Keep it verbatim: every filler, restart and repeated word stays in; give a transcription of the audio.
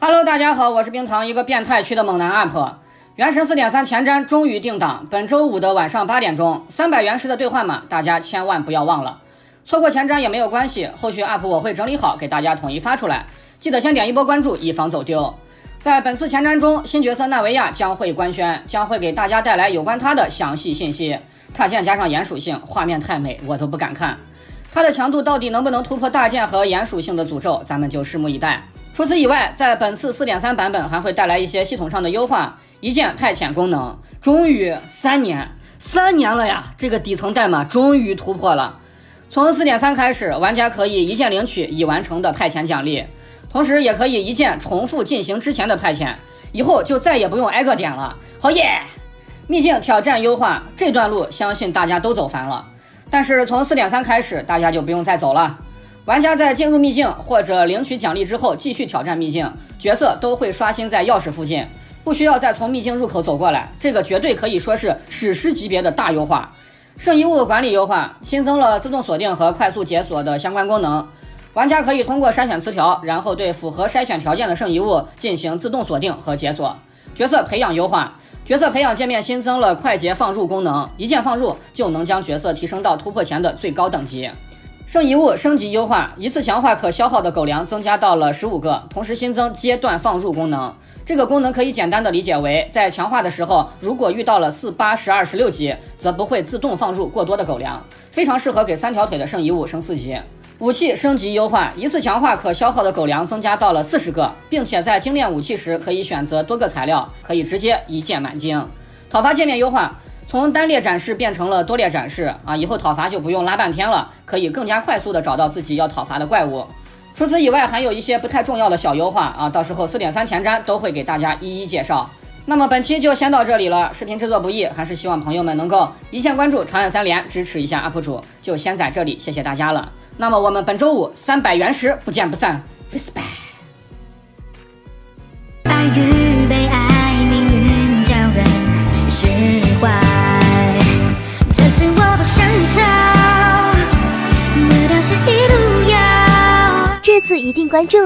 Hello， 大家好，我是冰糖，一个变态区的猛男 U P。《原神 四点三 前瞻终于定档，本周五的晚上八点钟，三百原石的兑换码，大家千万不要忘了。错过前瞻也没有关系，后续 U P 我会整理好给大家统一发出来，记得先点一波关注，以防走丢。在本次前瞻中，新角色纳维亚将会官宣，将会给大家带来有关他的详细信息。塔线加上岩属性，画面太美，我都不敢看。它的强度到底能不能突破大剑和岩属性的诅咒，咱们就拭目以待。 除此以外，在本次 四点三 版本还会带来一些系统上的优化，一键派遣功能。终于三年，三年了呀！这个底层代码终于突破了。从 四点三 开始，玩家可以一键领取已完成的派遣奖励，同时也可以一键重复进行之前的派遣，以后就再也不用挨个点了。好耶！秘境挑战优化这段路，相信大家都走烦了，但是从 四点三 开始，大家就不用再走了。 玩家在进入秘境或者领取奖励之后，继续挑战秘境，角色都会刷新在钥匙附近，不需要再从秘境入口走过来。这个绝对可以说是史诗级别的大优化。圣遗物管理优化新增了自动锁定和快速解锁的相关功能，玩家可以通过筛选词条，然后对符合筛选条件的圣遗物进行自动锁定和解锁。角色培养优化，角色培养界面新增了快捷放入功能，一键放入就能将角色提升到突破前的最高等级。 圣遗物升级优化，一次强化可消耗的狗粮增加到了十五个，同时新增阶段放入功能。这个功能可以简单的理解为，在强化的时候，如果遇到了四、八、十二、十六级，则不会自动放入过多的狗粮，非常适合给三条腿的圣遗物升四级。武器升级优化，一次强化可消耗的狗粮增加到了四十个，并且在精炼武器时可以选择多个材料，可以直接一键满精。讨伐界面优化。 从单列展示变成了多列展示啊！以后讨伐就不用拉半天了，可以更加快速的找到自己要讨伐的怪物。除此以外，还有一些不太重要的小优化啊，到时候 四点三 前瞻都会给大家一一介绍。那么本期就先到这里了，视频制作不易，还是希望朋友们能够一键关注长按三连支持一下 U P 主，就先在这里，谢谢大家了。那么我们本周五三百原石不见不散 ，respect。白云被爱，命运叫人释怀。 这次一定关注。